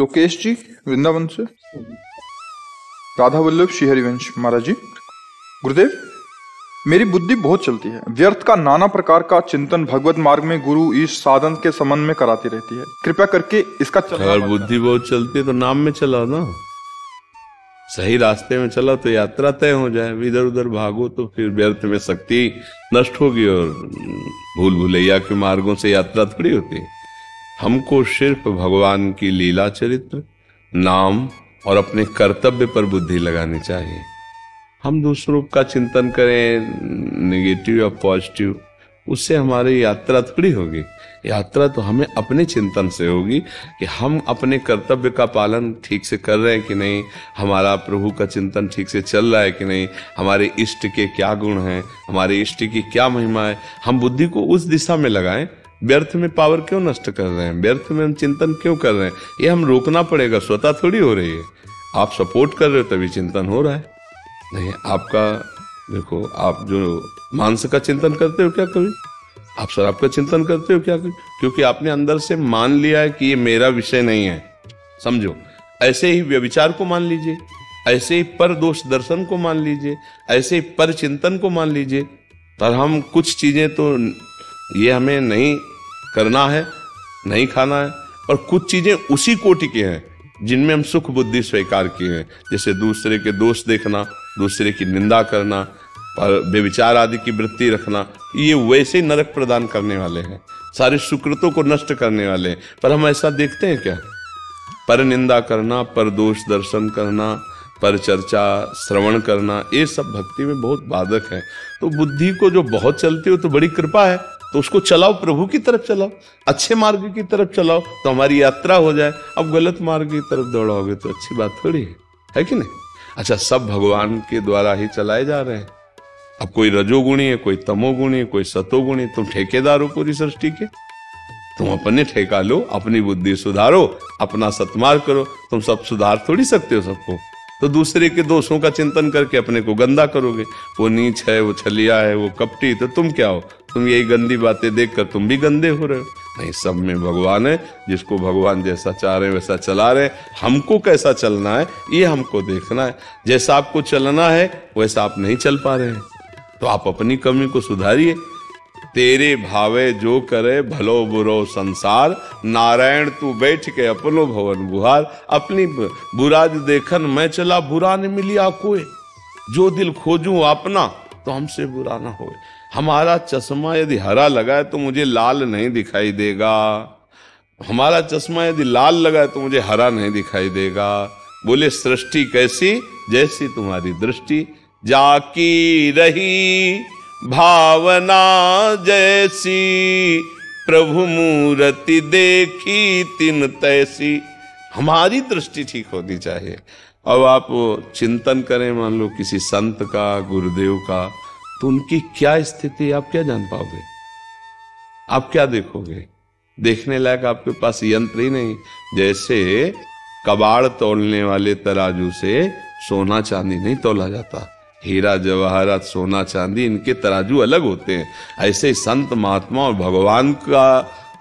लोकेश जी वृंदावन से, राधावल्लभ श्रीहरिवंश महाराज जी। गुरुदेव, मेरी बुद्धि बहुत चलती है, व्यर्थ का नाना प्रकार का चिंतन भगवत मार्ग में गुरु ईश साधन के संबंध में कराती रहती है। कृपया करके इसका अगर बुद्धि बहुत चलती है तो नाम में चलाओ ना, सही रास्ते में चला तो यात्रा तय हो जाए। इधर उधर भागो तो फिर व्यर्थ में शक्ति नष्ट होगी और भूल भुलैया के मार्गों से यात्रा थोड़ी होती। हमको सिर्फ भगवान की लीला चरित्र, नाम और अपने कर्तव्य पर बुद्धि लगानी चाहिए। हम दूसरों का चिंतन करें, नेगेटिव या पॉजिटिव, उससे हमारी यात्रा थोड़ी होगी। यात्रा तो हमें अपने चिंतन से होगी कि हम अपने कर्तव्य का पालन ठीक से कर रहे हैं कि नहीं, हमारा प्रभु का चिंतन ठीक से चल रहा है कि नहीं, हमारे इष्ट के क्या गुण हैं, हमारे इष्ट की क्या महिमा है। हम बुद्धि को उस दिशा में लगाएं। व्यर्थ में पावर क्यों नष्ट कर रहे हैं, व्यर्थ में हम चिंतन क्यों कर रहे हैं, ये हम रोकना पड़ेगा। स्वतः थोड़ी हो रही है, आप सपोर्ट कर रहे हो तभी चिंतन हो रहा है। नहीं, आपका देखो, आप जो मांस का चिंतन करते हो क्या कभी, आप शराब का चिंतन करते हो क्या कभी, क्योंकि आपने अंदर से मान लिया है कि ये मेरा विषय नहीं है। समझो, ऐसे ही व्यभिचार को मान लीजिए, ऐसे ही पर दोष दर्शन को मान लीजिए, ऐसे ही पर चिंतन को मान लीजिए। पर हम कुछ चीजें तो ये हमें नहीं करना है, नहीं खाना है, और कुछ चीजें उसी कोटि की हैं जिनमें हम सुख बुद्धि स्वीकार किए हैं, जैसे दूसरे के दोष देखना, दूसरे की निंदा करना, पर बेविचार आदि की वृत्ति रखना। ये वैसे ही नरक प्रदान करने वाले हैं, सारे सुकृतों को नष्ट करने वाले हैं। पर हम ऐसा देखते हैं क्या? पर निंदा करना, पर दोष दर्शन करना, पर चर्चा श्रवण करना, ये सब भक्ति में बहुत बाधक है। तो बुद्धि को जो बहुत चलती हो तो बड़ी कृपा है, तो उसको चलाओ, प्रभु की तरफ चलाओ, अच्छे मार्ग की तरफ चलाओ तो हमारी यात्रा हो जाए। अब गलत मार्ग की तरफ दौड़ोगे तो अच्छी बात थोड़ी है कि नहीं। अच्छा, सब भगवान के द्वारा ही चलाए जा रहे हैं। अब कोई रजोगुणी है, कोई तमोगुणी है, कोई सतोगुणी। तुम ठेकेदार हो पूरी सृष्टि के, तुम अपने ठेका लो, अपनी बुद्धि सुधारो, अपना सत्मार्ग करो। तुम सब सुधार थोड़ी सकते हो सबको, तो दूसरे के दोषों का चिंतन करके अपने को गंदा करोगे। वो नीच है, वो छलिया है, वो कपटी, तो तुम क्या हो? तुम यही गंदी बातें देखकर तुम भी गंदे हो रहे हो। नहीं, सब में भगवान है, जिसको भगवान जैसा चाह रहे हैं वैसा चला रहे हैं। हमको कैसा चलना है ये हमको देखना है। जैसा आपको चलना है वैसा आप नहीं चल पा रहे हैं, तो आप अपनी कमी को सुधारिए। तेरे भावे जो करे भलो बुरो संसार, नारायण तू बैठ के अपनो भवन बुहार। अपनी बुराज देखन मैं चला, बुरा न मिलिया कोई, जो दिल खोजूं अपना तो हमसे बुरा ना होए। हमारा चश्मा यदि हरा लगा है तो मुझे लाल नहीं दिखाई देगा, हमारा चश्मा यदि लाल लगा है तो मुझे हरा नहीं दिखाई देगा। बोले सृष्टि कैसी जैसी तुम्हारी दृष्टि, जाकी रही भावना जैसी, प्रभु मूर्ति देखी तिन तैसी। हमारी दृष्टि ठीक होनी चाहिए। अब आप चिंतन करें, मान लो किसी संत का, गुरुदेव का, तो उनकी क्या स्थिति आप क्या जान पाओगे, आप क्या देखोगे? देखने लायक आपके पास यंत्र ही नहीं। जैसे कबाड़ तोलने वाले तराजू से सोना चांदी नहीं तोला जाता, हीरा जवाहरात सोना चांदी, इनके तराजू अलग होते हैं। ऐसे ही संत महात्मा और भगवान का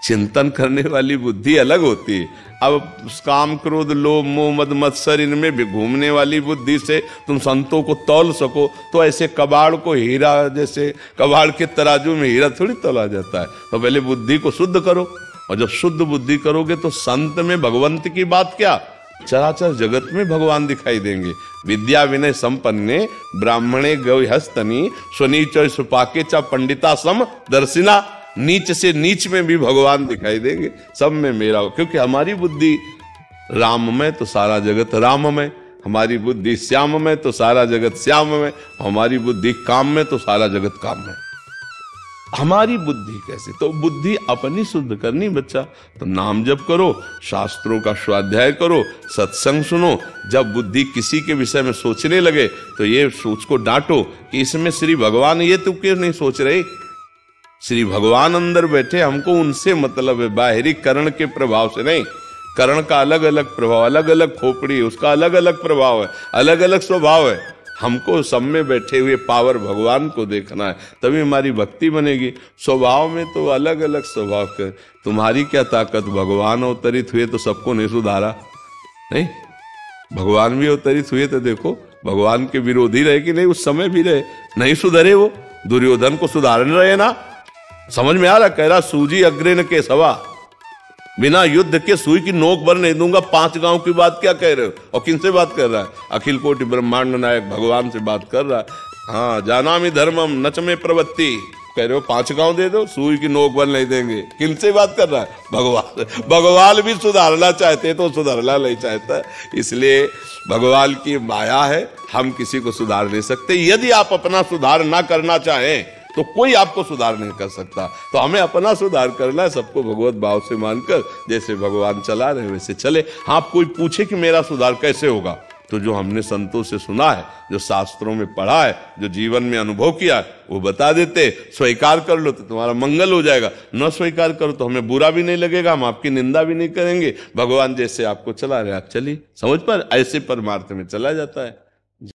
चिंतन करने वाली बुद्धि अलग होती है। अब काम क्रोध लोभ मोह मद मत्सर, इनमें भी घूमने वाली बुद्धि से तुम संतों को तौल सको, तो ऐसे कबाड़ को हीरा, जैसे कबाड़ के तराजू में हीरा थोड़ी तोला जाता है। तो पहले बुद्धि को शुद्ध करो, और जब शुद्ध बुद्धि करोगे तो संत में भगवंत की बात क्या, चराचर जगत में भगवान दिखाई देंगे। विद्या विनय संपन्ने ब्राह्मणे गौहस्तनी, स्वनीचय सुपाके च पंडिता सम दर्शिना। नीच से नीच में भी भगवान दिखाई देंगे, सब में मेरा हो। क्योंकि हमारी बुद्धि राममय तो सारा जगत राममय, हमारी बुद्धि श्याममय तो सारा जगत श्याममय, हमारी बुद्धि काममय तो सारा जगत काममय। हमारी बुद्धि कैसी, तो बुद्धि अपनी शुद्ध करनी बच्चा। तो नाम जप करो, शास्त्रों का स्वाध्याय करो, सत्संग सुनो। जब बुद्धि किसी के विषय में सोचने लगे तो ये सोच को डांटो कि इसमें श्री भगवान, ये तू क्यों नहीं सोच रही? श्री भगवान अंदर बैठे, हमको उनसे मतलब है, बाहरी करण के प्रभाव से नहीं। करण का अलग अलग प्रभाव, अलग अलग खोपड़ी, उसका अलग अलग प्रभाव है, अलग अलग स्वभाव है। हमको सब में बैठे हुए पावर भगवान को देखना है, तभी हमारी भक्ति बनेगी। स्वभाव में तो अलग अलग स्वभाव के, तुम्हारी क्या ताकत, भगवान अवतरित हुए तो सबको नहीं सुधारा, नहीं, भगवान भी अवतरित हुए तो देखो भगवान के विरोधी रहे कि नहीं, उस समय भी रहे, नहीं सुधरे, वो दुर्योधन को सुधारने रहे ना। समझ में आ रहा, कह रहा सूजी अग्रे न केशवा, बिना युद्ध के सुई की नोक भर नहीं दूंगा। 5 गांव की बात क्या कह रहे हो, और किनसे बात कर रहा है? अखिल कोटि ब्रह्मांड नायक भगवान से बात कर रहा है। हाँ, जानामि धर्मम नच में प्रवृत्ति, कह रहे हो 5 गांव दे दो, सुई की नोक भर नहीं देंगे। किनसे बात कर रहा है? भगवान। भगवान भी सुधारना चाहते तो सुधरना नहीं चाहता, इसलिए भगवान की माया है, हम किसी को सुधार नहीं सकते। यदि आप अपना सुधार ना करना चाहें तो कोई आपको सुधार नहीं कर सकता। तो हमें अपना सुधार करना है, सबको भगवत भाव से मानकर, जैसे भगवान चला रहे वैसे चले। हाँ, आप कोई पूछे कि मेरा सुधार कैसे होगा, तो जो हमने संतों से सुना है, जो शास्त्रों में पढ़ा है, जो जीवन में अनुभव किया है, वो बता देते। स्वीकार कर लो तो तुम्हारा मंगल हो जाएगा, न स्वीकार करो तो हमें बुरा भी नहीं लगेगा, हम आपकी निंदा भी नहीं करेंगे। भगवान जैसे आपको चला रहे आप चलिए, समझ पर ऐसे परमार्थ में चला जाता है।